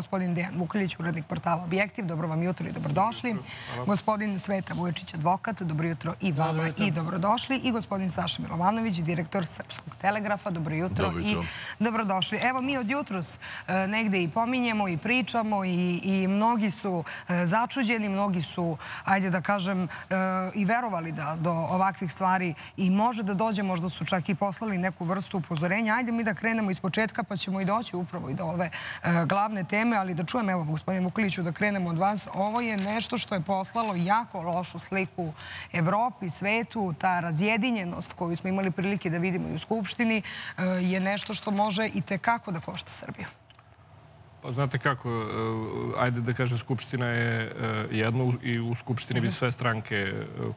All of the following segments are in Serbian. gospodin Dejan Vukelić, urednik portala Objektiv. Dobro vam jutro i dobrodošli. Gospodin Sveta Vujačić, advokat. Dobro jutro i vama i dobrodošli. I gospodin Saša Milovanović, direktor Srpskog telegrafa. Dobro jutro i dobrodošli. Evo, mi od jutros negde i pominjemo i pričamo i mnogi su začuđeni, mnogi su, ajde da kažem, i verovali da do ovakvih stvari i može da dođe, možda su čak i poslali neku vrstu upozorenja. Ajde mi da krenemo iz početka pa ćemo i doći upravo i do ove glavne teme, ali da čujem, evo, gospodin Vukeliću, da krenemo od vas. Ovo je nešto što je poslalo jako lošu sliku Evropi, svetu, ta razjedinjenost koju smo imali prilike da vidimo i u Skupštini je nešto što može i tekako da košta Srbiju. Pa znate kako, ajde da kažem, Skupština je jedno i u Skupštini bi sve stranke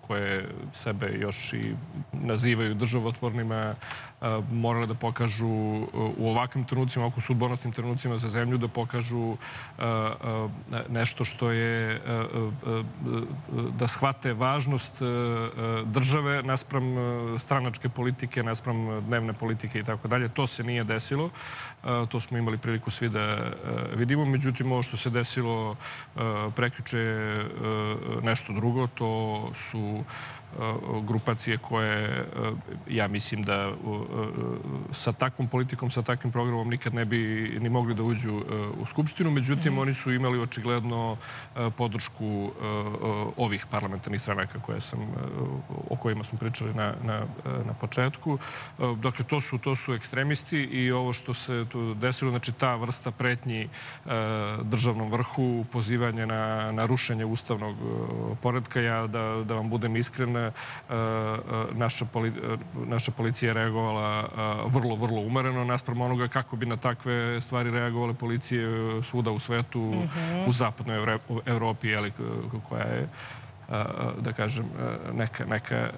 koje sebe još i nazivaju državotvornima morale da pokažu u ovakvim trenucima, ovako sudbonosnim trenucima za zemlju, da pokažu nešto što je, da shvate važnost države naspram stranačke politike, naspram dnevne politike i tako dalje. To se nije desilo. To smo imali priliku svi da vidimo. Međutim, ovo što se desilo prekjuče nešto drugo. To su grupacije koje, ja mislim da sa takvom politikom, sa takvim programom nikad ne bi ni mogli da uđu u Skupštinu. Međutim, oni su imali očigledno podršku ovih parlamentarnih stranaka o kojima smo pričali na početku. Dakle, to su ekstremisti i ovo što se desilo, znači ta vrsta pretnji državnom vrhu, pozivanje na rušenje ustavnog poretka, ja da vam budem iskren, naša policija je reagovala vrlo, vrlo umereno naspram onoga kako bi na takve stvari reagovale policije svuda u svetu, u zapadnoj Evropi, koja je, da kažem, neka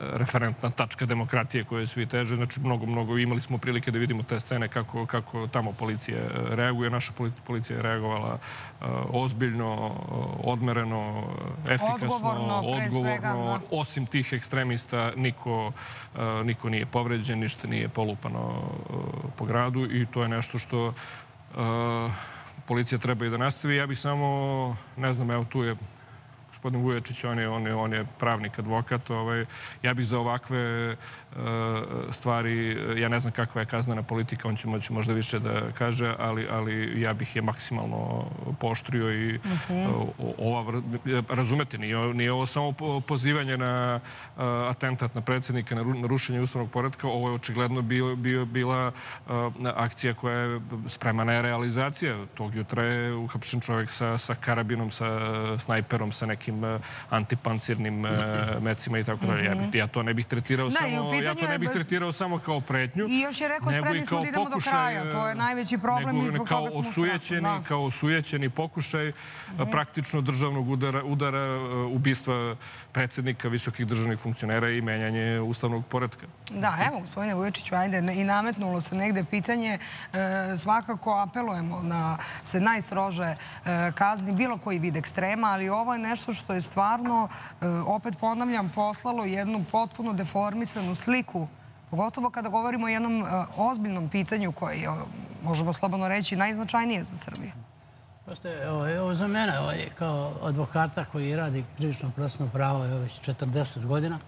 referentna tačka demokratije koje svi teže. Znači, mnogo imali smo prilike da vidimo te scene kako tamo policija reaguje. Naša policija je reagovala ozbiljno, odmereno, efikasno, odgovorno. Osim tih ekstremista, niko nije povređen, ništa nije polupano po gradu i to je nešto što policija treba i da nastavi. Ja bih samo, ne znam, evo tu je gospodin Vujačić, on je pravnik, advokat. Ja bih za ovakve stvari, ja ne znam kakva je kaznena politika, on će moći možda više da kaže, ali ja bih je maksimalno pooštrio i ova, razumete, nije ovo samo pozivanje na atentat na predsjednika, na rušenje ustavnog poretka, ovo je očigledno bila akcija koja je spremana je realizacija. Tog jutra je uhapšen čovjek sa karabinom, sa snajperom, sa nekim antipancirnim mecima i tako dalje. Ja to ne bih tretirao samo kao pretnju. I još je rekao, spremni smo da idemo do kraja. To je najveći problem i zbog toga smo osujećeni. Kao osujećeni pokušaj praktično državnog udara, ubistva predsjednika, visokih državnih funkcionera i menjanje ustavnog poretka. Da, evo, gospodine Vujačiću, ajde, i nametnulo se negde pitanje. Svakako apelujemo da se najstrože kazni bilo koji vid ekstrema, ali ovo je nešto što je stvarno, opet ponavljam, poslalo jednu potpuno deformisanu sliku. Pogotovo kada govorimo o jednom ozbiljnom pitanju koje je, možemo slobodno reći, najznačajnije za Srbiju. Ovo za mene, kao advokata koji radi krivično procesno pravo već 40 godina,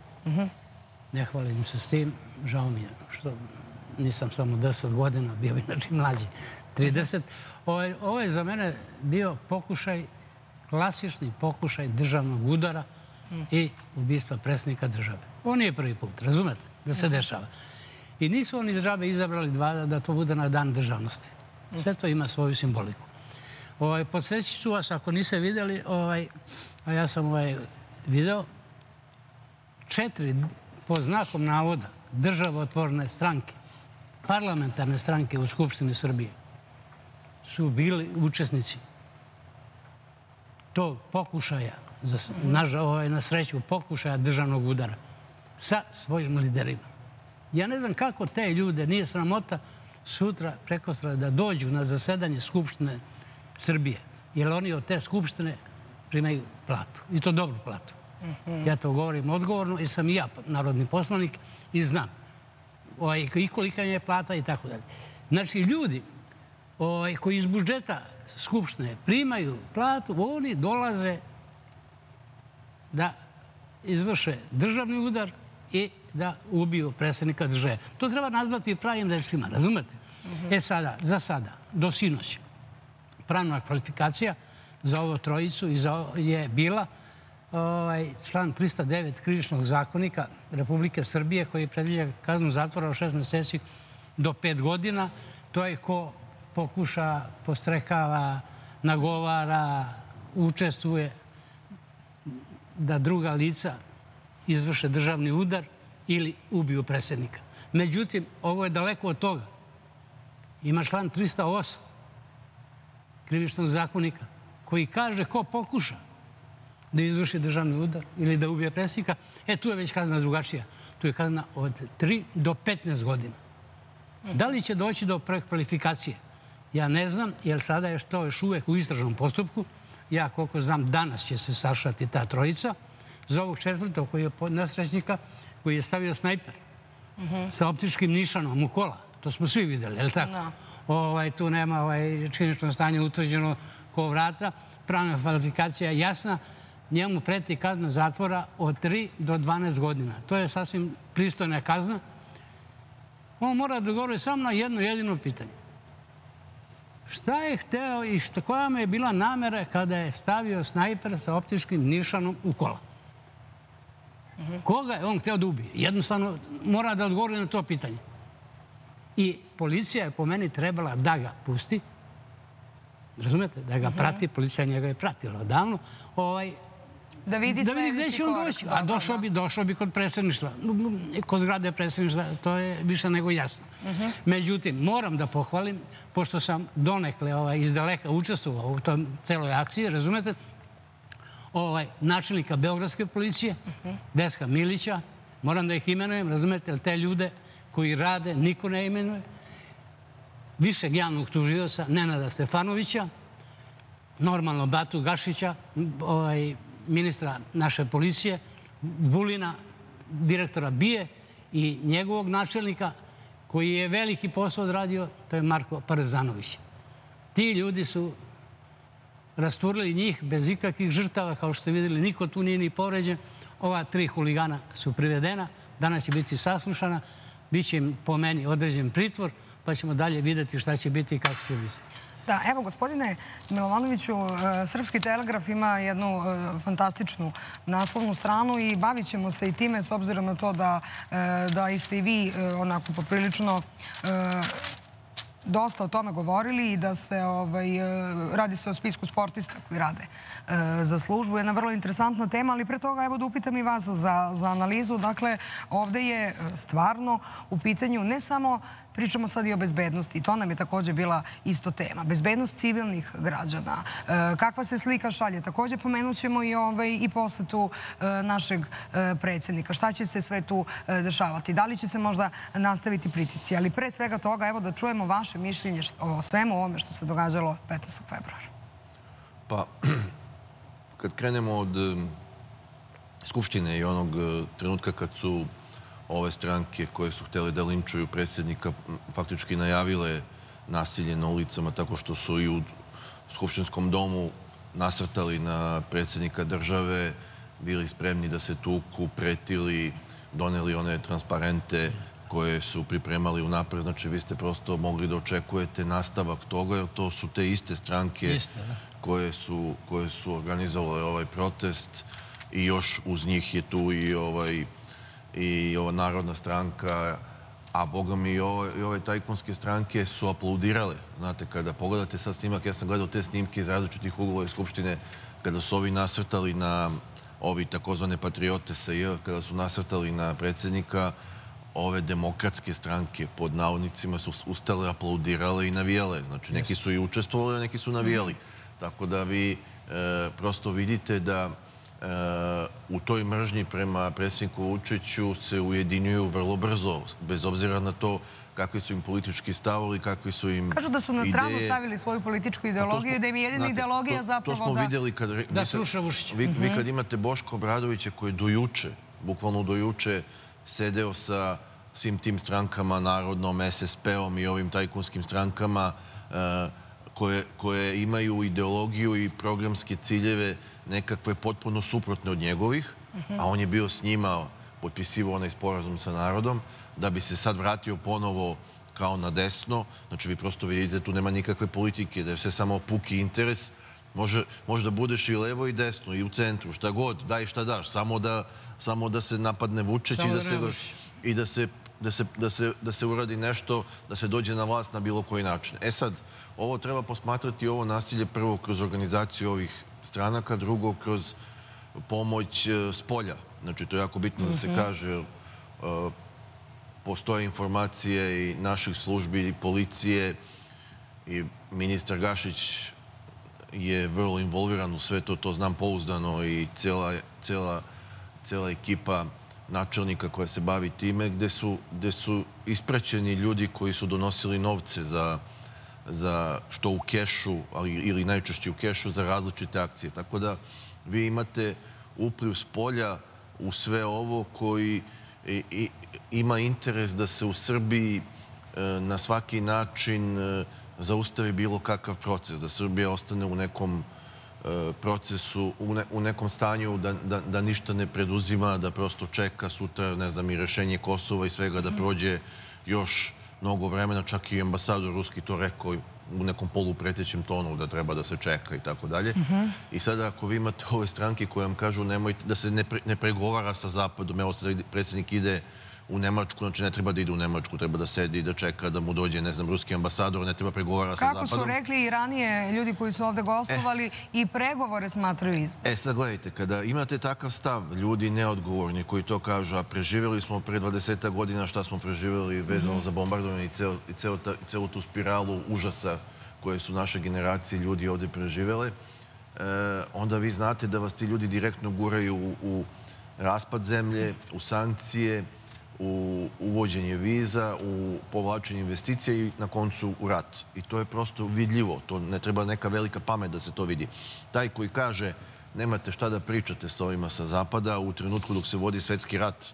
ne hvalim se s tim, žao mi je što nisam samo 10 godina, bio bi inače mlađi 30. Ovo je za mene bio pokušaj, klasični pokušaj državnog udara i ubistva predsjednika države. Ovo nije prvi put, razumete, da se dešava. I nisu oni džabe izabrali da to bude na dan državnosti. Sve to ima svoju simboliku. Podsjećat ću vas, ako niste vidjeli, a ja sam video, 4, po znakom navoda, državotvorne stranke, parlamentarne stranke u Skupštini Srbije su bili učesnici tog pokušaja, na sreću, pokušaja državnog udara sa svojim liderima. Ja ne znam kako te ljude nije sramota sutra, prekosutra, da dođu na zasedanje Skupštine Srbije, jer oni od te Skupštine primaju platu, i to dobru platu. Ja to govorim odgovorno, jer sam i ja narodni poslanik i znam i kolika je plata i tako dalje. Znači, ljudi koji iz budžeta Skupštine primaju platu, oni dolaze da izvrše državni udar i da ubiju predsjednika države. To treba nazvati pravim rečima, razumete? E sada, za sada, do sinoć, pravna kvalifikacija za ovo trojicu je bila član 309 Krivičnog zakonika Republike Srbije koji predviđa kaznu zatvora od 6 mjeseci do 5 godina. To je ko pokuša, postrekava, nagovara, učestvuje da druga lica izvrše državni udar ili ubiju predsjednika. Međutim, ovo je daleko od toga. Ima član 308 Krivičnog zakonika koji kaže ko pokuša da izvrši državni udar ili da ubije predsjednika, tu je već kazna drugačija. Tu je kazna od 3 do 15 godina. Da li će doći do prekvalifikacije? Ja ne znam, jer sada je to još uvijek u istražnom postupku. Ja, koliko znam, danas će se sašati ta trojica. Za ovog četvrtog koji je nesrećnika, koji je stavio snajper sa optičkim nišanom u kola. To smo svi vidjeli, je li tako? Tu nema činično stanje utvrđeno ko vrata. Pravna kvalifikacija je jasna. Njemu preti kazna zatvora od 3 do 12 godina. To je sasvim pristojna kazna. On mora da govori samo na jedno jedino pitanje. Šta je hteo i koja mu je bila namera kada je stavio snajper sa optičkim nišanom u kola? Koga je on hteo da ubije? Jednostavno mora da odgovori na to pitanje. I policija je po meni trebala da ga pusti. Razumete? Da ga prati. Policija njega je pratila odavno. Da vidi gdje će on doći. A došao bi kod predsjedništva. Kod zgrade predsjedništva, to je više nego jasno. Međutim, moram da pohvalim, pošto sam donekle iz daleka učestvovao u toj celoj akciji, razumete, načelnika Beogradske policije, Veska Milića, moram da ih imenujem, razumete, te ljude koji rade, niko ne imenuje, višeg javnog tužioca Nenada Stefanovića, normalno Batu Gašića, ministra naše policije, Bulina, direktora BIA i njegovog načelnika koji je veliki posao odradio, to je Marko Parazanović. Ti ljudi su rasturili njih bez ikakvih žrtava, kao što ste vidjeli, niko tu nije ni povređen. Ova tri huligana su privedena, danas će biti saslušana, biće im po meni određen pritvor, pa ćemo dalje vidjeti šta će biti i kako će biti. Da, evo, gospodine Milovanoviću, Srpski telegraf ima jednu fantastičnu naslovnu stranu i bavit ćemo se i time, s obzirom na to da ste i vi onako poprilično dosta o tome govorili i da ste, radi se o spisku sportista koji rade za službu. Jedna vrlo interesantna tema, ali pre toga evo da upitam i vas za analizu. Dakle, ovdje je stvarno u pitanju ne samo, pričamo sad i o bezbednosti, to nam je također bila isto tema. Bezbednost civilnih građana, kakva se slika šalje. Također pomenut ćemo i posetu našeg predsjednika. Šta će se sve tu dešavati? Da li će se možda nastaviti pritisci? Ali pre svega toga, evo da čujemo vaše mišljenje o svemu ovome što se događalo 15. februara. Pa, kad krenemo od Skupštine i onog trenutka kad su ove stranke koje su htjeli da linčuju predsjednika faktički najavile nasilje na ulicama tako što su i u Skupštinskom domu nasrtali na predsjednika države, bili spremni da se tuku, pretili, doneli one transparente koje su pripremali unapred. Znači, vi ste prosto mogli da očekujete nastavak toga, jer to su te iste stranke koje su organizovali ovaj protest i još uz njih je tu i ova Narodna stranka, a boga mi i ove tajkunske stranke su aplaudirale. Znate, kada pogledate sad snimak, ja sam gledao te snimke iz različitih uglova iz Skupštine, kada su ovi nasrtali na ovi takozvane patriote SJ, kada su nasrtali na predsjednika, ove demokratske stranke pod navodnicima su ustale, aplaudirale i navijale. Znači, neki su i učestvovali, a neki su navijali. Tako da vi prosto vidite da u toj mržnji prema predsjedniku Vučiću se ujedinjuju vrlo brzo, bez obzira na to kakvi su im politički stavovi, kakvi su im ideje. Kažu da su na stranu stavili svoju političku ideologiju i da im je jedina ideologija zapravo da... To smo vidjeli kad... Da sluša Vučića. Vi kad imate Boško Obradovića koji je dojuče, bukvalno dojuče, sedeo sa svim tim strankama, Narodnom, SSP-om i ovim tajkunskim strankama, koje imaju ideologiju i programske ciljeve nekakve potpuno suprotne od njegovih, a on je bio s njima potpisivao onaj sporazum sa narodom, da bi se sad vratio ponovo kao na desno. Znači, vi prosto vidite, tu nema nikakve politike, da je sve samo puki interes. Može da budeš i levo i desno, i u centru, šta god, daj šta daš, samo da se napadne Vučić i da se uradi nešto, da se dođe na vlast na bilo koji način. E sad, ovo treba posmatrati, ovo nasilje, prvo kroz organizaciju ovih stranaka, drugo kroz pomoć s polja. Znači, to je jako bitno da se kaže. Postoje informacije i naših službi, i policije, i ministar Gašić je vrlo involviran u sve to, to znam pouzdano, i cela ekipa načelnika koja se bavi time, gde su ispraćeni ljudi koji su donosili novce za što u kešu, ili najčešće u kešu, za različite akcije. Tako da vi imate upliv s polja u sve ovo koji ima interes da se u Srbiji na svaki način zaustavi bilo kakav proces, da Srbija ostane u nekom procesu, u nekom stanju da ništa ne preduzima, da prosto čeka sutra, ne znam, i rešenje Kosova i svega, da prođe još mnogo vremena. Čak i ambasador ruski to rekao u nekom polupretećem tonu, da treba da se čeka i tako dalje. I sada ako vi imate ove stranke koje vam kažu da se ne pregovara sa Zapadom, evo sad predsjednik ide u Nemačku, znači ne treba da ide u Nemačku, treba da sedi i da čeka da mu dođe, ne znam, ruski ambasador, ne treba pregovara sa Zapadom. Kako su rekli i ranije ljudi koji su ovde gostovali, i pregovore smatraju isto. E sad gledajte, kada imate takav stav, ljudi neodgovorni koji to kažu, a preživjeli smo pre 20 godina šta smo preživjeli vezano za bombardovanje i celu tu spiralu užasa koje su naše generacije ljudi ovde preživjele, onda vi znate da vas ti ljudi direktno guraju u raspad zemlje, u sankcije, u uvođenje viza, u povlačenje investicija i na koncu u rat. I to je prosto vidljivo. To ne treba neka velika pamet da se to vidi. Taj koji kaže nemate šta da pričate sa ovima sa Zapada u trenutku dok se vodi svetski rat,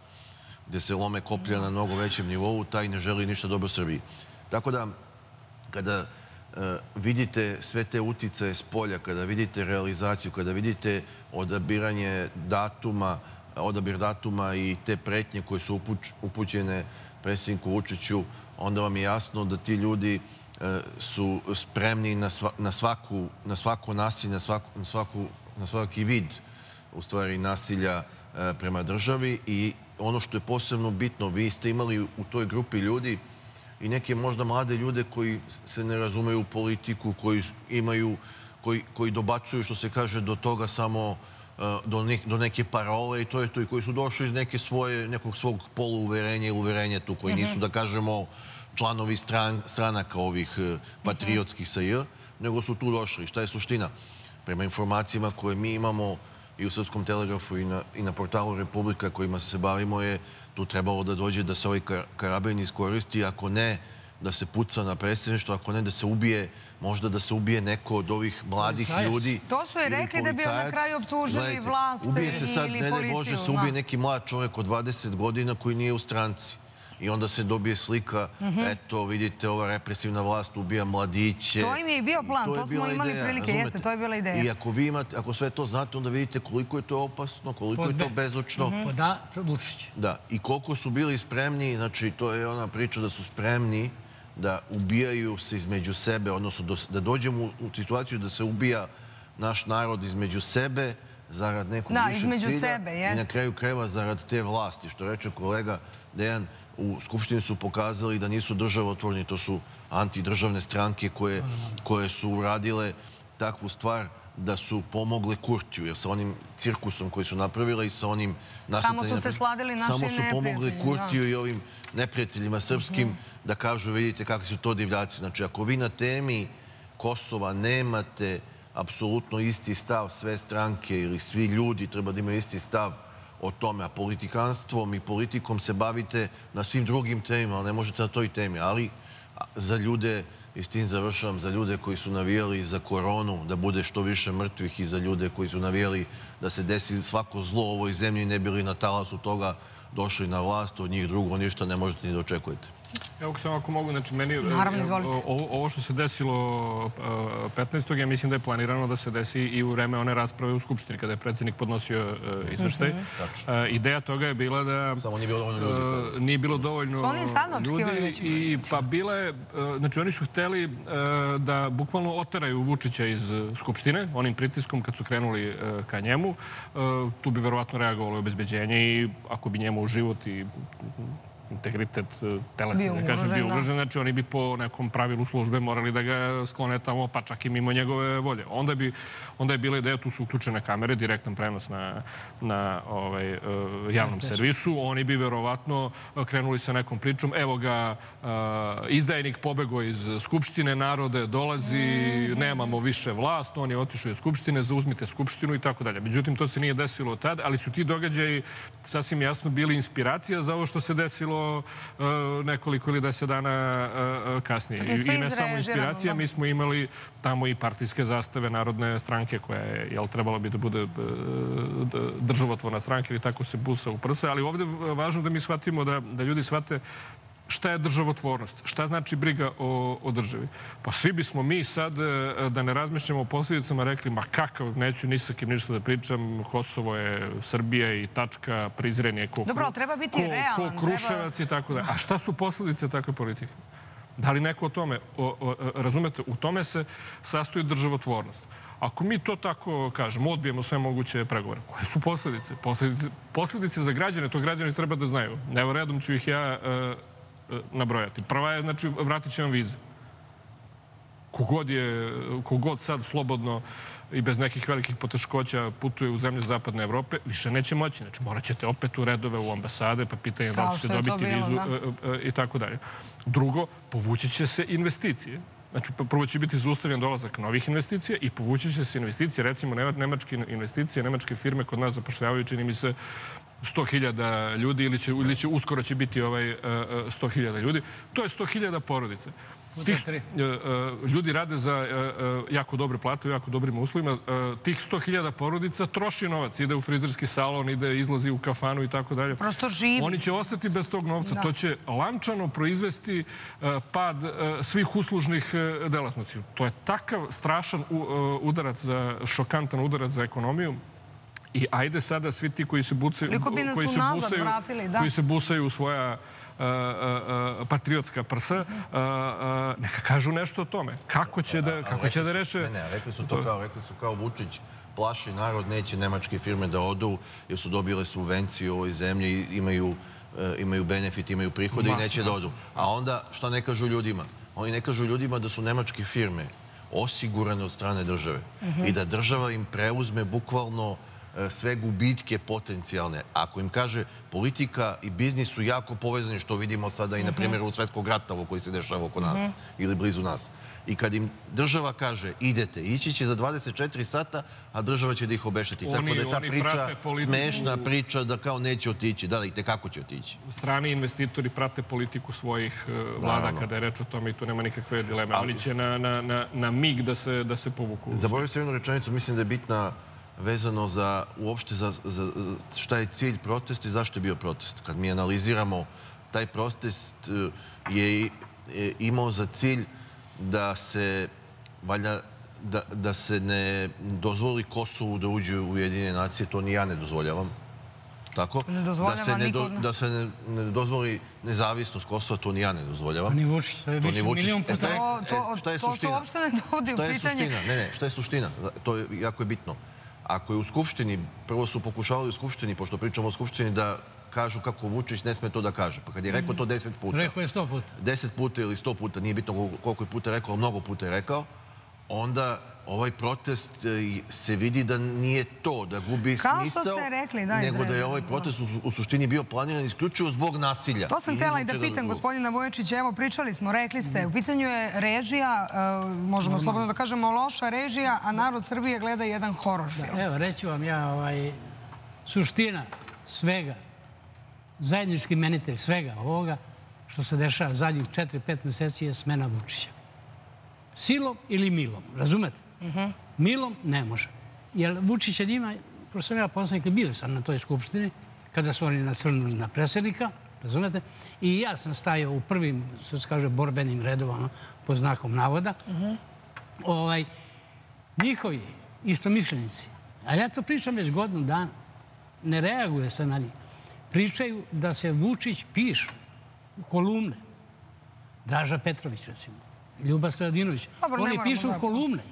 gde se lome koplja na mnogo većem nivou, taj ne želi ništa dobro Srbiji. Tako da, kada vidite sve te uticaje s polja, kada vidite realizaciju, kada vidite odabiranje datuma, odabir datuma i te pretnje koje su upućene predsjedniku Vučiću, onda vam je jasno da ti ljudi su spremni na svako nasilje, na svaki vid u stvari nasilja prema državi. I ono što je posebno bitno, vi ste imali u toj grupi ljudi i neke možda mlade ljude koji se ne razumeju u politiku, koji dobacuju, što se kaže, do toga samo do neke parole i to je to, i koji su došli iz nekog svog poluuverenja i uverenja tu, koji nisu, da kažemo, članovi stranaka ovih patriotskih SJ, nego su tu došli. Šta je suština? Prema informacijama koje mi imamo i u Srpskom telegrafu i na portalu Republika kojima se bavimo, je tu trebalo da dođe da se ovaj karabin iskoristi, ako ne da se puca na predsjedništvo, ako ne da se ubije, možda da se ubije neko od ovih mladih ljudi. To su je rekli da bi na kraju optužili vlast ili policiju. Ubije se sad, ne daj Bože, se ubije neki mlad čovjek od 20 godina koji nije u stranci. I onda se dobije slika, eto, vidite, ova represivna vlast ubija mladiće. To im je i bio plan, to smo imali prilike, jeste, to je bila ideja. I ako vi imate, ako sve to znate, onda vidite koliko je to opasno, koliko je to bezočno. Da, Vučić. Da, i koliko su bili spremni, znači, to je ona priča da su spremni da ubijaju se između sebe, odnosno da dođemo u situaciju da se ubija naš narod između sebe zarad nekog višeg cilja i na kraju krajeva zarad te vlasti. Što reče kolega Dejan, u Skupštini su pokazali da nisu državotvorni, to su antidržavne stranke koje su uradile takvu stvar da su pomogle Kurtiju, jer sa onim cirkusom koji su napravila i sa onim nasrtanjima... Samo su se sladili naši neprijatelji. Samo su pomogli Kurtiju i ovim neprijateljima srpskim da kažu, vidite kakvi su to divljaci. Znači, ako vi na temi Kosova nemate apsolutno isti stav, sve stranke ili svi ljudi treba da imaju isti stav o tome, a politikanstvom i politikom se bavite na svim drugim temima, ali ne možete na toj temi. Ali za ljude... I s tim završavam, za ljude koji su navijali za koronu, da bude što više mrtvih, i za ljude koji su navijali da se desi svako zlo u ovoj zemlji, ne bili na talasu toga došli na vlast, od njih drugo ništa ne možete ni da očekujete. Evo samo ako mogu, znači meni ovo što se desilo 15. ja mislim da je planirano da se desi i u vreme one rasprave u Skupštini kada je predsjednik podnosio izveštaj. Ideja toga je bila da nije bilo dovoljno ljudi i pa bila je, znači oni su hteli da bukvalno oteraju Vučića iz Skupštine onim pritiskom kad su krenuli ka njemu. Tu bi verovatno reagovalo obezbeđenje i ako bi njemu u život i integritet telesni, da kažem, bio ugrožen. Znači, oni bi po nekom pravilu službe morali da ga sklone tamo, pa čak i mimo njegove volje. Onda je bila ideja, tu su uključene kamere, direktan prenos na javnom servisu. Oni bi verovatno krenuli sa nekom pričom. Evo ga, izdajnik pobegao iz Skupštine, narode dolazi, nemamo više vlast, on je otišao iz Skupštine, zauzmite Skupštinu i tako dalje. Međutim, to se nije desilo tad, ali su ti događaji sasvim jasno bili inspiracija za ovo što se desilo nekoliko ili 10 dana kasnije. I ne samo inspiracija, mi smo imali tamo i partijske zastave Narodne stranke koja je, jel, trebalo bi da bude državotvorna stranka ili tako se busa u prsa, ali ovdje je važno da mi shvatimo, da ljudi shvate šta je državotvornost, šta znači briga o državi. Pa svi bismo mi sad, da ne razmišljamo o posljedicama, rekli, ma kakav, neću ni sa kim ništa da pričam, Kosovo je Srbija i tačka, Prizren je ko Kruševac i tako da. A šta su posljedice takve politike? Da li neko o tome, razumete, u tome se sastoji državotvornost. Ako mi to tako kažemo, odbijemo sve moguće pregovore. Koje su posljedice? Posljedice za građane, to građani treba da znaju. Evo, redom ću ih ja nabrojati. Prva je, znači, vratit će vam vize. Kogod sad slobodno i bez nekih velikih poteškoća putuje u zemlje Zapadne Evrope, više neće moći. Znači, morat ćete opet u redove u ambasade, pa pitanje da li ćete dobiti vizu i tako dalje. Drugo, povući će se investicije. Znači, prvo će biti zaustavljen dolazak novih investicija i povući će se investicije, recimo nemačke investicije, nemačke firme kod nas zapošljavaju, čini mi se, 100.000 ljudi ili će uskoro će biti 100.000 ljudi. To je 100.000 porodice. Tih ljudi rade za jako dobre plate, u jako dobrim uslovima. Tih 100.000 porodica troši novac. Ide u frizerski salon, ide, izlazi u kafanu i tako dalje. Prosto živi. Oni će ostati bez tog novca. To će lančano proizvesti pad svih uslužnih delatnosti. To je takav strašan udarac, šokantan udarac za ekonomiju. I ajde sada svi ti koji se busaju u svoja patriotska prsa, neka kažu nešto o tome. Kako će da reše? Ne, rekli su kao Vučić, plaši narod, neće nemačke firme da odu jer su dobile subvencije u ovoj zemlji, imaju benefit, imaju prihode i neće da odu. A onda šta ne kažu ljudima? Oni ne kažu ljudima da su nemačke firme osigurane od strane države i da država im preuzme bukvalno sve gubitke potencijalne. Ako im kaže, politika i biznis su jako povezani, što vidimo sada i na primjeru svetskog rata koji se dešava oko nas ili blizu nas. I kad im država kaže, idete, ići će za 24 sata, a država će da ih obešteti. Tako da je ta priča, smešna priča da kao neće otići. Da, da i te kako će otići. Strani investitori prate politiku svojih vlada kada je reč o tome i tu nema nikakve dileme. Oni će na mig da se povuku. Zaboravio sam jednu rečenicu, mislim da je bitna vezano za uopšte za šta je cilj protesta i zašto je bio protest. Kad mi analiziramo, taj protest je imao za cilj da se ne dozvoli Kosovu da uđe u Ujedinjene nacije, to ni ja ne dozvoljavam. Tako? Da se ne dozvoli nezavisnost Kosova, to ni ja ne dozvoljavam. To ni Vučić. To se uopšte ne dovodi u pitanje. Ne, šta je suština? To je jako bitno. Ako je u Skupštini, prvo su pokušavali u Skupštini, pošto pričamo o Skupštini, da kažu kako Vučić ne sme to da kaže. Pa kad je rekao to 10 puta. Rekao je 100 puta. 10 puta ili 100 puta, nije bitno koliko je puta rekao, ali mnogo puta je rekao. Onda ovaj protest se vidi da nije to, da gubi smisao, nego da je ovaj protest u suštini bio planiran isključivo zbog nasilja. To sam htjela i da pitam, gospodina Vujačića. Evo, pričali smo, rekli ste, u pitanju je režija, možemo slobodno da kažemo loša režija, a narod Srbije gleda jedan horor film. Evo, reću vam ja, suština svega, zajednički imenitelj svega ovoga što se dešava zadnjih 4-5 meseci je smena Vučića. Silom ili milom, razumete? Milom ne može. Jer Vučića njima, prosto sam ja poslanik, bili sam na toj Skupštini, kada su oni nasrnuli na predsjednika, razumete? I ja sam stajao u prvim, što se kaže, borbenim redovama, po znakom navoda. Njihovi istomišljenici, ali ja to pričam već godinu dana, ne reaguje se na njih. Pričaju da se Vučić piše u kolumne. Draža Petrović, recimo, Ljuba Stojadinović. Oni pišu u kolumne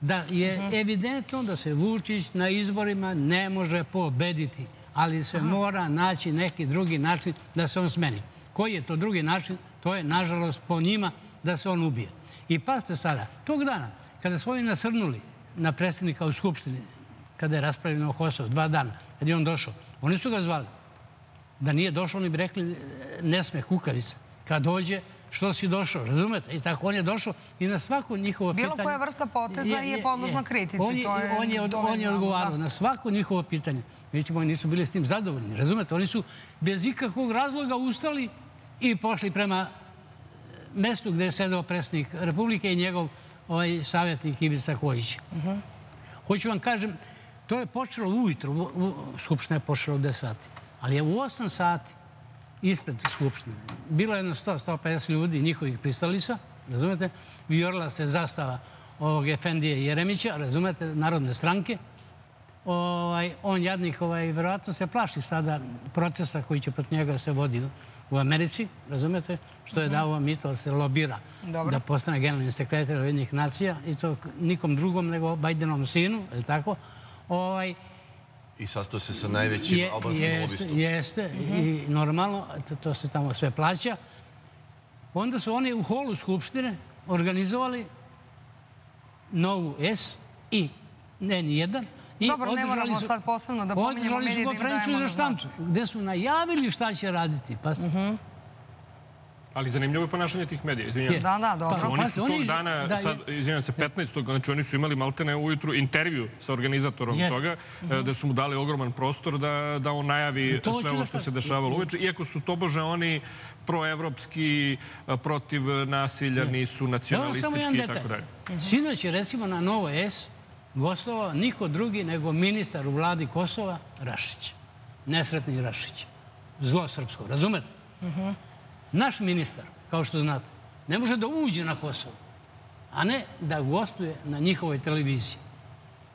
da je evidentno da se Vučić na izborima ne može pobediti, ali se mora naći neki drugi način da se on smeni. Koji je to drugi način? To je, nažalost, po njima da se on ubije. I pazite sada, tog dana, kada su oni nasrnuli na predsjednika u Skupštini, kada je raspravljeno o Kosovo, 2 dana, kada je on došao, oni su ga zvali. Da nije došao, oni bi rekli, ne sme kukavica. Kad dođe, što si došao, razumete? I tako on je došao i na svako njihovo pitanje... Bilo koja vrsta poteza je podložno kritici. On je odgovarao na svako njihovo pitanje. Vidimo, oni nisu bili s tim zadovoljni, razumete? Oni su bez ikakvog razloga ustali i pošli prema mestu gde je sedao predsjednik Republike i njegov savjetnik Ibiza Kojić. Hoću vam kažem, to je počelo ujutru, Skupština je počela u 10 sati, ali je u 8 sati ispred Skupštine. Bilo je jedno 100-150 ljudi, njihovih pristalica, razumete? Vijorila se zastava ovog Efendije Jeremića, razumete, Narodne stranke. On, jadnik, verovatno se plaši sada protesta koji će protiv njega se vodi u Americi, razumete? Što je dao mito da se lobira da postane generalni sekretar Ujedinjenih nacija i to nikom drugom nego Bajdenom sinu, je li tako? I sastao se sa najvećim albanskim lobistom. Jeste, i normalno, to se tamo sve plaća. Onda su oni u holu Skupštine organizovali novu S i N1. Dobro, ne moramo sad posebno da pominjemo. Održali su konferenciju za štampu, gde su najavili šta će raditi. Ali zanimljivo je ponašanje tih medija, izvinjam. Da, dobro. Oni su tog dana, 15. znači oni su imali maltene ujutru intervju sa organizatorom toga, da su mu dali ogroman prostor da on najavi sve ovo što se dešavalo uveče. Iako su tobože oni proevropski, protiv nasilja, nisu nacionalistički i tako dalje. Sinoć je recimo na Novoj S gostovao niko drugi nego ministar u vladi Kosova, Rašić. Nesretni Rašić. Zlo srpsko, razumete? Naš ministar, kao što znate, ne može da uđe na Kosovo, a ne da gostuje na njihovoj televiziji.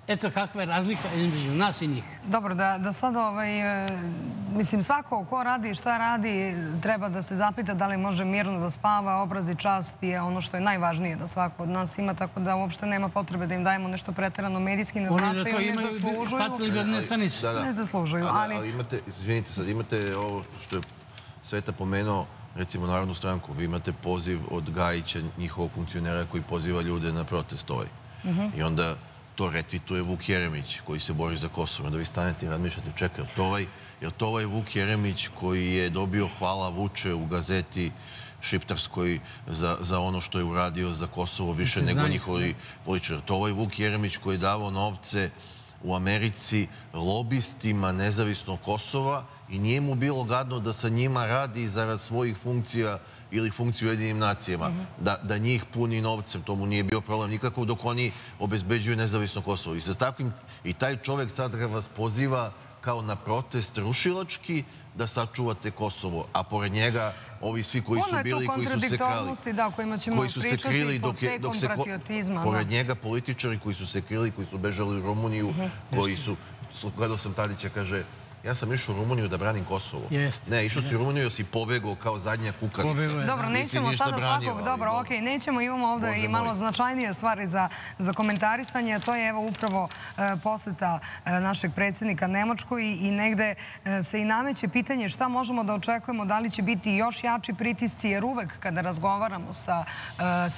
Eto kakva je razlika između nas i njih. Dobro, da sad, mislim, svako ko radi i šta radi treba da se zapita da li može mirno da spava, obraz i čast je ono što je najvažnije da svako od nas ima, tako da uopšte nema potrebe da im dajemo nešto preterano medijski, ne značaju, ne zaslužuju. Ali imate, izvinite sad, imate ovo što je Sveta pomenuo, recimo Narodnu stranku, vi imate poziv od Gajića, njihovog funkcionera koji poziva ljude na protest i onda to retvituje Vuk Jeremić koji se bori za Kosovo. Onda vi stanete i razmišljate, čekaj, je li to ovaj Vuk Jeremić koji je dobio hvala Vuče u gazeti šiptarskoj za ono što je uradio za Kosovo više nego njihovi političari? To je ovaj Vuk Jeremić koji je davao novce u Americi lobistima nezavisnog Kosova i nije mu bilo gadno da sa njima radi zarad svojih funkcija ili funkciju Ujedinjenim nacijama, da njih puni novcem. To mu nije bio problem nikakav dok oni obezbeđuju nezavisno Kosovo. I taj čovek sad vas poziva kao na protest rušilački da sačuvate Kosovo, a pored njega ovi svi koji su bili i koji su se krili dok se... Pored njega političari koji su se krili, koji su bežali u Rumuniju, koji su... Gledao sam Tadića, kaže, ja sam išao u Rumuniju da branim Kosovo. Ne, išao si u Rumuniju, si pobegao kao zadnja kukavica. Dobro, nećemo sada svakog, dobro, okej, nećemo, imamo ovdje i malo značajnije stvari za komentarisanje, to je evo upravo poseta našeg predsjednika Nemačkoj i negde se i nameće pitanje šta možemo da očekujemo, da li će biti još jači pritisci, jer uvek kada razgovaramo sa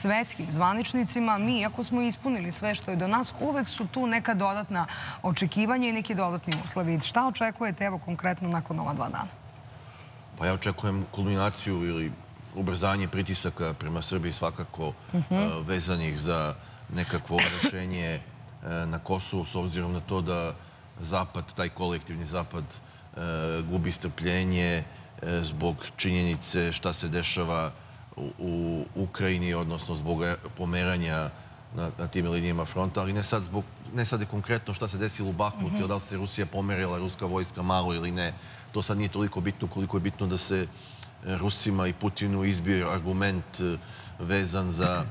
svetskim zvaničnicima, mi, ako smo ispunili sve što je do nas, uvek su tu neka dodatna očekivanja i neki dodatni uslovi. Šta očekujete evo konkretno nakon ova 2 dana? Pa ja očekujem kulminaciju ili ubrzanje pritisaka prema Srbiji svakako vezanih za nekakvo rešenje na Kosovu s obzirom na to da Zapad, taj kolektivni Zapad gubi strpljenje zbog činjenice šta se dešava u Ukrajini, odnosno zbog pomeranja na tim linijima fronta, ali ne sad je konkretno šta se desilo u Bahmutu, odal se Rusija pomerila, ruska vojska malo ili ne. To sad nije toliko bitno koliko je bitno da se Rusima i Putinu izbio argument vezan za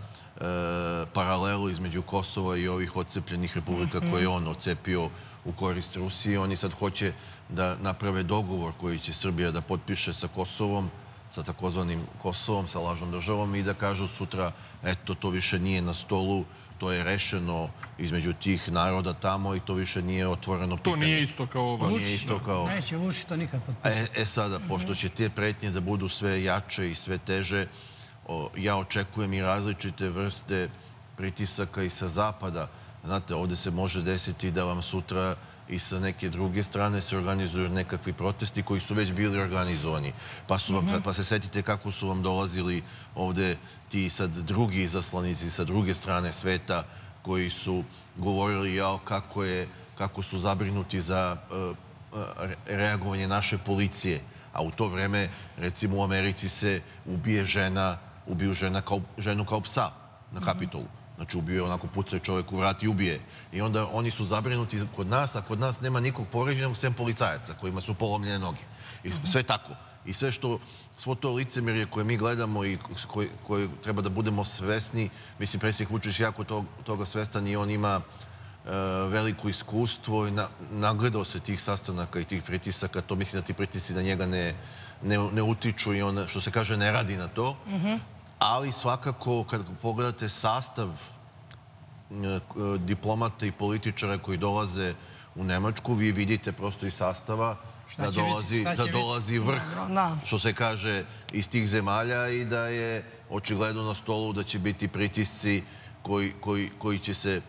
paralelu između Kosova i ovih odcepljenih republika koje je on odcepio u korist Rusije. Oni sad hoće da naprave dogovor koji će Srbija da potpiše sa Kosovom, sa takozvanim Kosovom, sa lažnom državom i da kažu sutra, eto, to više nije na stolu, to je rešeno između tih naroda tamo i to više nije otvoreno pitanje. To nije isto kao ovo. Neće Vučić to nikad potpisati. E sada, pošto će te pretnje da budu sve jače i sve teže, ja očekujem i različite vrste pritisaka i sa zapada. Znate, ovdje se može desiti da vam sutra i sa neke druge strane se organizuju nekakvi protesti koji su već bili organizovani. Pa se setite kako su vam dolazili ovdje ti sad drugi izaslanici sa druge strane sveta koji su govorili kako su zabrinuti za reagovanje naše policije. A u to vreme, recimo u Americi se ubije ženu kao psa na Kapitolu. Znači, ubio je onako, pucao je čovjek u vrat i ubije. I onda oni su zabrinuti kod nas, a kod nas nema nikog povređenog sem policajaca kojima su polomljene noge. I sve tako. I sve što, svo to licemirje koje mi gledamo i koje treba da budemo svesni, mislim, predsjednik Vučić jako toga svestan i on ima veliko iskustvo i nagledao se tih sastanaka i tih pritisaka. To mislim da ti pritisi na njega ne utiču i on, što se kaže, ne radi na to. Ali svakako, kad pogledate sastav diplomata i političara koji dolaze u Nemačku, vi vidite prosto iz sastava da dolazi vrh, što se kaže, iz tih zemalja i da je očigledno na stolu da će biti pritisci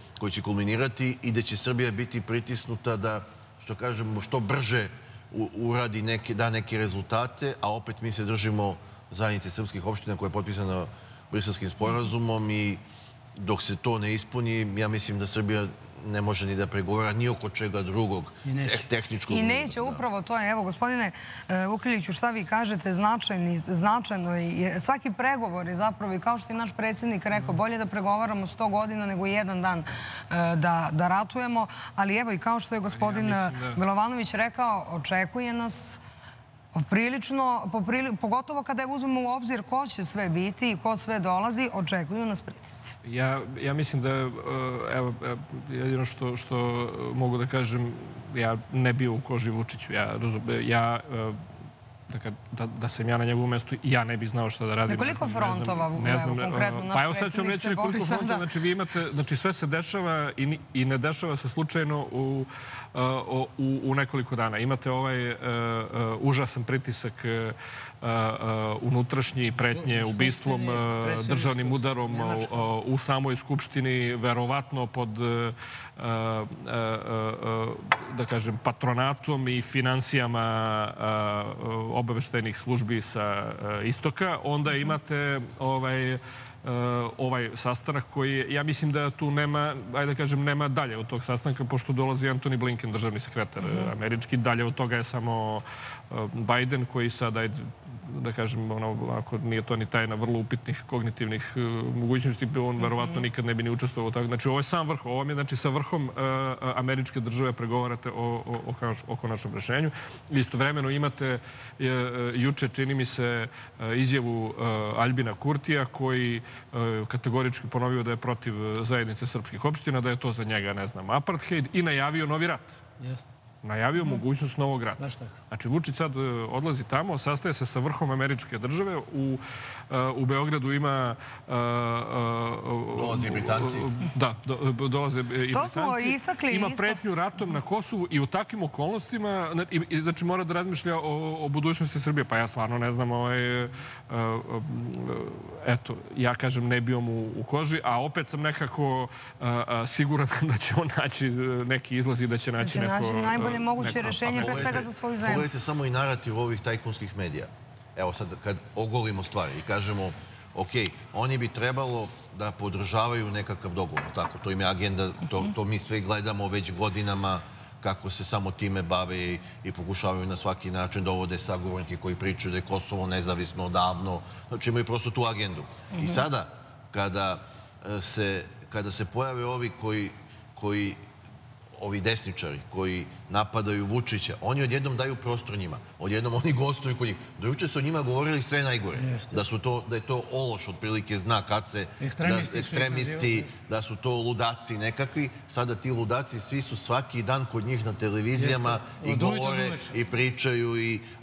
koji će kulminirati i da će Srbija biti pritisnuta da, što kažemo, što brže uradi neke rezultate, a opet mi se držimo zajednice srpskih opština koja je potpisana Briselskim sporazumom i dok se to ne ispuni, ja mislim da Srbija ne može ni da pregovara ni oko čega drugog, tehničkog. I neće, upravo to je. Evo, gospodine Vukeliću, šta vi kažete, značajno je. Svaki pregovor je zapravo, i kao što je naš predsjednik rekao, bolje da pregovaramo 100 godina nego jedan dan da ratujemo. Ali evo, i kao što je gospodin Milovanović rekao, očekuje nas prilično, pogotovo kada je uzmemo u obzir ko će sve biti i ko sve dolazi, očekuju nas pritisci. Ja mislim da, evo, jedino što mogu da kažem, ja ne bio u koži Vučiću. Da sam ja na njegovu mestu, ja ne bih znao šta da radim. Koliko frontova, konkretno, naš predsjednik se bori sada? Znači, vi imate, znači, sve se dešava i ne dešava se slučajno u nekoliko dana. Imate ovaj užasan pritisak unutrašnji, pretnje ubistvom, državnim udarom u samoj Skupštini, verovatno pod, da kažem, patronatom i finansijama obaveštajnih službi sa istoka. Onda imate ovaj sastanak koji, ja mislim da tu nema, ajde da kažem, nema dalje od tog sastanka, pošto dolazi Antony Blinken, državni sekretar američki. Dalje od toga je samo Biden, koji sada, da kažem, ako nije to ni tajna, vrlo upitnih kognitivnih mogućnosti, on verovatno nikad ne bi ni učestvovao u tako. Znači, ovo je sam vrh. Ovo je, znači, sa vrhom američke države pregovarate o konačnom rešenju. Istovremeno imate, juče čini mi se, izjavu Aljbina Kurtija, koji kategorički ponovio da je protiv zajednice srpskih opština, da je to za njega, ne znam, apartheid, i najavio novi rat. Jeste. Najavio mogućnost novog rata. Znači, Vučić sad odlazi tamo, sastaje se sa vrhom američke države. U Beogradu ima... Dolaze i Britanci. Da, dolaze i Britanci. To smo istakli. Ima pretnju ratom na Kosovu i u takvim okolnostima, znači, mora da razmišlja o budućnosti Srbije. Pa ja stvarno ne znam, eto, ja kažem, ne bio mu u koži, a opet sam nekako siguran da će on naći neki izlaz i da će naći neko... najbolje moguće rješenje, pre svega za svoju zemlju. Pogledajte samo i narativ ovih tajkunskih medija. Evo sad, kad ogolimo stvari i kažemo, ok, oni bi trebalo da podržavaju nekakav dogovor. Tako, to im je agenda, to mi sve gledamo već godinama, kako se samo time bave i pokušavaju na svaki način dovode sagovornike koji pričaju da je Kosovo nezavisno odavno. Znači, imaju prosto tu agendu. I sada, kada se kada se pojave ovi koji ovi desničari koji napadaju Vučića, oni odjednom daju prostor njima. Odjednom oni gostuju kod njih. Do juče su o njima govorili sve najgore. Da je to ološ, otprilike zna kad se... Ekstremisti, da su to ludaci nekakvi. Sada ti ludaci svi su svaki dan kod njih na televizijama i govore i pričaju.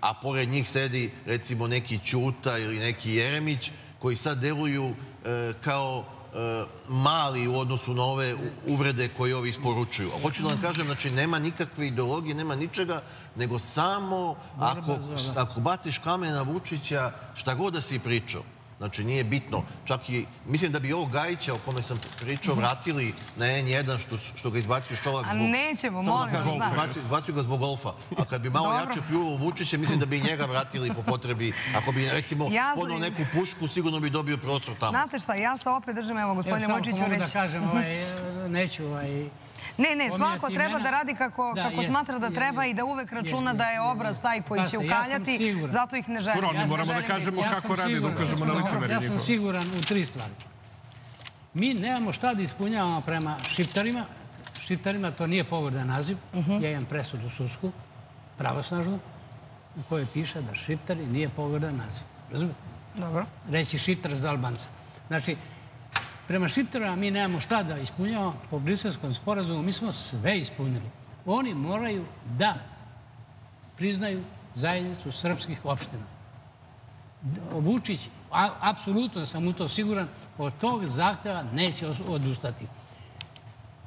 A pored njih sedi recimo neki Ćuta ili neki Jeremić koji sad deluju kao... mali u odnosu na ove uvrede koje ovi isporučuju. Hoću da vam kažem, znači, nema nikakve ideologije, nema ničega, nego samo ako baciš kamen na Vučića, šta god da si pričao. Znači, nije bitno. Čak i, mislim da bi ovo Gajića o kome sam pričao vratili na N1 što ga izbacio Šolak zbog... A nećemo, molim vas. Izbacio ga zbog golfa. A kad bi malo jače pljuvao Vučića, mislim da bi i njega vratili po potrebi. Ako bi, recimo, ponao neku pušku, sigurno bi dobio prostor tamo. Znate šta, ja se opet držim, evo, gospodine Vučiću, reći... Evo, samo mogu da kažem, neću... Ne, svako treba da radi kako smatra da treba i da uvek računa da je obraz taj koji će ukaljati, zato ih ne želim. Moramo da kažemo kako radi, da ukažemo na licemerje. Ja sam siguran u tri stvari. Mi nemamo šta da ispunjavamo prema šiptarima. Šiptarima to nije pogrdan naziv. Ja imam presud u sudsku, pravosnažnu, u kojoj piše da šiptari nije pogrdan naziv. Razumete? Dobro. Reći šiptar za Albanca. Znači, prema šiptarima mi nemamo šta da ispunjamo po Briselskom sporazumu. Mi smo sve ispunili. Oni moraju da priznaju zajednicu srpskih opština. Vučić, apsolutno sam u to siguran, od tog zahteva neće odustati.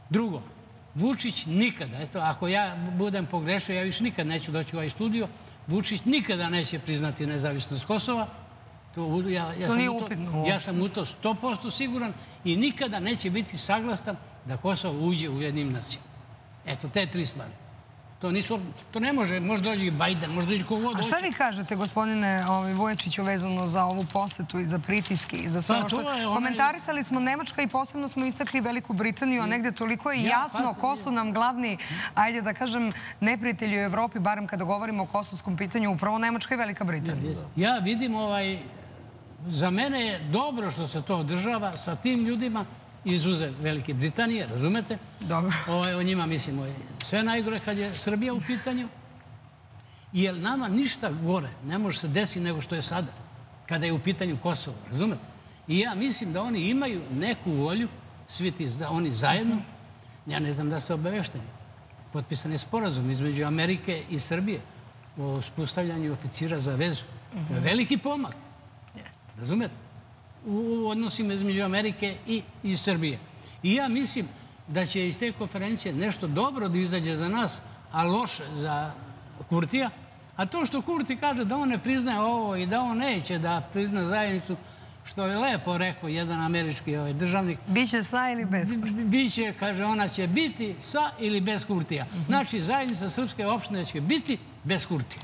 Drugo, Vučić nikada, eto, ako ja budem pogrešio, ja više nikad neću doći u ovaj studio, Vučić nikada neće priznati nezavisnost Kosova. Ja sam u to 100% siguran i nikada neće biti saglasan da Kosovo uđe u Ujedinjene nacije. Eto, te tri stvari. To ne može, može dođi Bajden, može dođi kogod dođe. A šta vi kažete, gospodine Vujačiću, vezano za ovu posetu i za pritiske i za sve ovo što... Komentarisali smo Nemačka i posebno smo istakli Veliku Britaniju, a negde toliko je jasno ko su nam glavni, ajde da kažem, neprijatelji u Evropi, barem kada govorimo o kosovskom pitanju, upravo Nemačka i Velika Britanija. Ja vidim za mene je dobro što se to održava sa tim ljudima izuze Velike Britanije, razumete? Dobro. O njima mislimo sve najgore kad je Srbija u pitanju. Jer nama ništa gore ne može se desiti nego što je sada, kada je u pitanju Kosovo, razumete? I ja mislim da oni imaju neku volju, svi ti oni zajedno, ja ne znam da ste obavešteni. Potpisan je sporazum između Amerike i Srbije o uspostavljanju oficira za vezu. To je veliki pomak. Razumete? U odnosima između Amerike i Srbije. I ja mislim da će iz te konferencije nešto dobro da izađe za nas, a loše za Kurtija. A to što Kurti kaže da on ne priznaje ovo i da on neće da prizna zajednicu, što je lepo rekao jedan američki državnik. Biće sa ili bez Kurtija? Biće, kaže, ona će biti sa ili bez Kurtija. Znači, zajednica srpske opštine će biti bez Kurtija.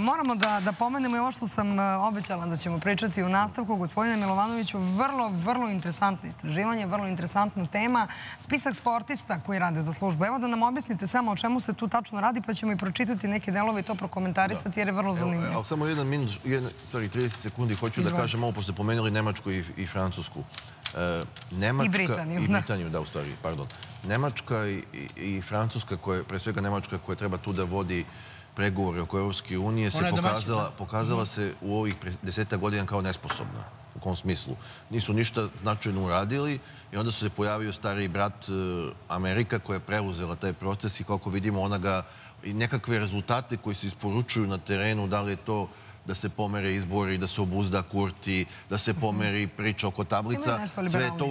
Moramo da pomenemo i ovo što sam obećala da ćemo pričati u nastavku. Gospodine Milovanoviću, vrlo, vrlo interesantno istraživanje, vrlo interesantna tema. Spisak sportista koji rade za službu. Evo da nam objasnite samo o čemu se tu tačno radi, pa ćemo i pročitati neke delove i to prokomentarisati jer je vrlo zanimljivo. Samo jedan minut, 30 sekundi hoću da kažem ovo, pošto ste pomenuli Nemačku i Francusku. I Britaniju, da, u stvari, pardon. Nemačka i Francuska, pre svega Nemačka koja treba tu da vodi pregovore oko Evropske unije, se pokazala se u ovih 10 godina kao nesposobna, u kom smislu. Nisu ništa značajno uradili i onda se pojavio stariji brat Amerika koja je preuzela taj proces i kako vidimo ona ga i nekakve rezultate koji se isporučuju na terenu, da li je to da se pomere izbori, da se obuzda Kurti, da se pomeri priča oko tablica. Sve je to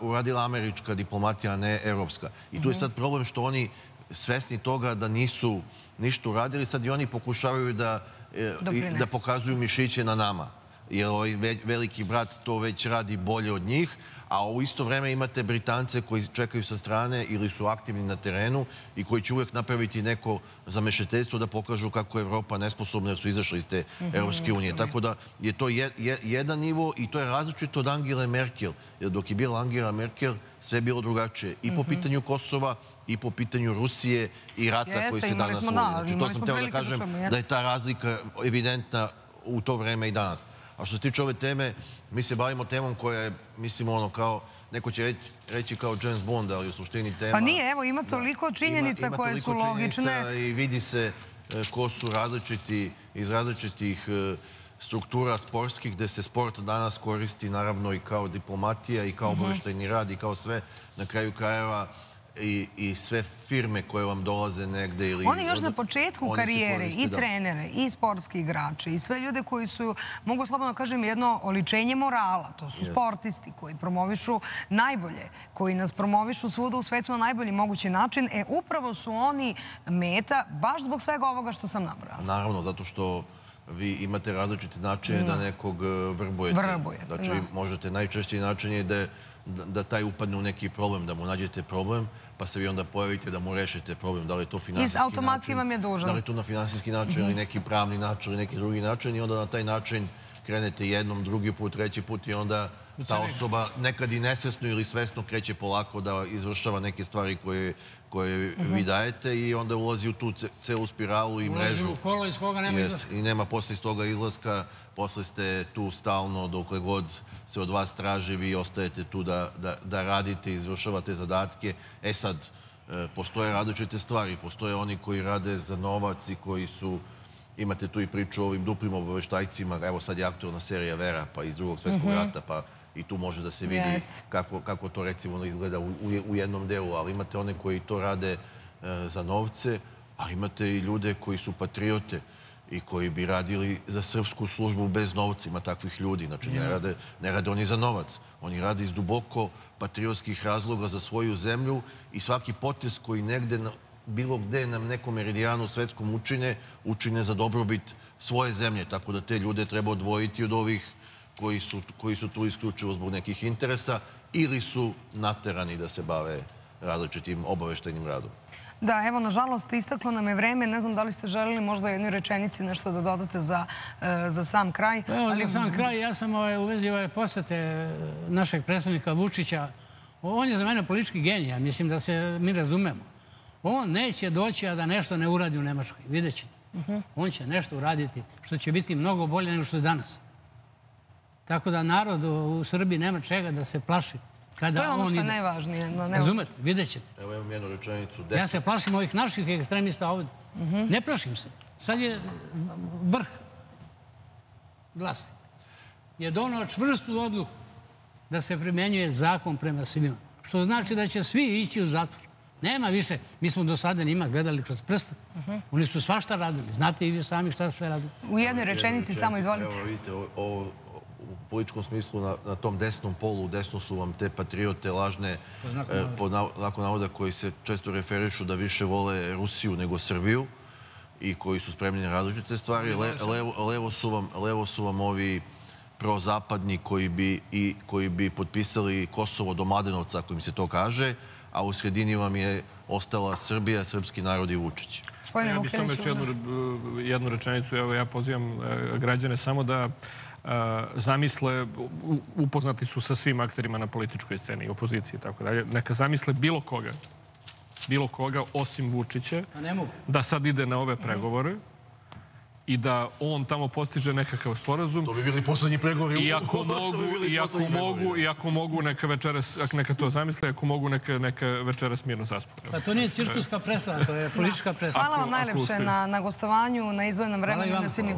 uradila američka diplomatija, a ne evropska. I tu je sad problem što oni svesni toga da nisu ništa uradili, sad i oni pokušavaju da pokazuju mišiće na nama. Jer ovaj veliki brat to već radi bolje od njih, a u isto vreme imate Britance koji čekaju sa strane ili su aktivni na terenu i koji će uvijek napraviti neko zamešeteljstvo da pokažu kako je Evropa nesposobna jer su izašli iz te Evropske unije. Tako da je to jedan nivo i to je različito od Angele Merkel. Jer dok je bila Angela Merkel, sve je bilo drugačije. I po pitanju Kosova, i po pitanju Rusije i rata koji se danas vodi. To sam hteo da kažem da je ta razlika evidentna u to vreme i danas. A što se tiče ove teme, mi se bavimo temom koja je, mislimo, ono kao... Neko će reći kao James Bond, ali u suštini tema... Pa nije, evo, ima toliko činjenica koje su logične. Ima toliko činjenica i vidi se ko su različiti iz različitih struktura sportskih, gde se sport danas koristi naravno i kao diplomatija i kao obaveštajni rad i kao sve na kraju krajeva i sve firme koje vam dolaze negde ili... Oni još na početku karijere i trenere i sportski igrače i sve ljude koji su, mogu slobodno kažem, jedno oličenje morala. To su sportisti koji promovišu najbolje, koji nas promovišu svuda u svetu na najbolji mogući način. E, upravo su oni meta baš zbog svega ovoga što sam nabrala. Naravno, zato što vi imate različite načine da nekog vrbujete. Znači, možete najčešći način je da taj upadne u neki problem, da mu nađete problem, pa se vi onda pojavite da mu rešite problem. Da li je to finansijski način? Automatski vam je dužan. Da li je to na finansijski način ili neki pravni način ili neki drugi način i onda na taj način krenete jednom, drugi put, treći put i onda ta osoba nekad i nesvesno ili svesno kreće polako da izvršava neke stvari koje vi dajete i onda ulazi u tu celu spiralu i mrežu. Ulazi u kolo iz koga nema izlaska. I nema posle iz toga izlaska. Posle ste tu stalno, dokle god se od vas traže, vi ostajete tu da radite, izvršavate zadatke. E sad, postoje različite stvari. Postoje oni koji rade za novac i koji su... Imate tu i priču o ovim duplim obaveštajcima. Evo sad je aktualna serija Vera, pa iz Drugog svjetskog rata, pa i tu može da se vidi kako to recimo izgleda u jednom delu. Ali imate one koji to rade za novce, a imate i ljude koji su patriote i koji bi radili za srpsku službu bez novca. Ima takvih ljudi. Znači, ne rade oni za novac. Oni rade iz duboko patriotskih razloga za svoju zemlju i svaki potez koji negde... bilo gde nam nekom meridijanu svetskom učine za dobrobit svoje zemlje. Tako da te ljude treba odvojiti od ovih koji su tu isključivo zbog nekih interesa ili su naterani da se bave različitim obaveštajnim radom. Da, evo, nažalost, istaklo nam je vreme. Ne znam da li ste želili možda jednoj rečenici nešto da dodate za sam kraj. Za sam kraj ja sam u vezi ove posete našeg predstavnika Vučića. On je za mene politički genija. Mislim da se mi razumemo. On neće doći, a da nešto ne uradi u Nemačkoj. Vidjet ćete. On će nešto uraditi što će biti mnogo bolje nego što je danas. Tako da narod u Srbiji nema čega da se plaši. To je ono što je najvažnije. Razumete, vidjet ćete. Evo imam jednu rečenicu. Ja se plašim ovih naših ekstremista ovdje. Ne plašim se. Sad je vrh vlasti. Je donao čvrstu odluku da se primenjuje zakon prema svima. Što znači da će svi ići u zatvor. Nema više. Mi smo do sada njima gledali kroz prste. Oni su svašta radili. Znate i vi sami šta sve radili. U jednoj rečenici samo izvolite. Evo vidite, u političkom smislu na tom desnom polu, desno su vam te patriote lažne, nakon navoda koji se često referišu da više vole Rusiju nego Srbiju i koji su spremni na različite stvari. Levo su vam ovi prozapadni koji bi potpisali Kosovo do Mladenovca, ako im se to kaže, a u sredini vam je ostala Srbija, srpski narod i Vučić. Ja bih samo još jednu rečenicu. Ja pozivam građane samo da zamisle, upoznati su sa svim akterima na političkoj sceni i opoziciji i tako dalje. Neka zamisle bilo koga osim Vučića, da sad ide na ove pregovore i da on tamo postiže nekakav sporazum. To bi bili poslednji pregovori. I ako mogu, neka to zamisle, ako mogu, neka večeras mirno zaspavaju. Pa to nije cirkuska predstava, to je politička predstava. Hvala vam najlepše na gostovanju, na izdvojenom vremenu i na svim informacijama.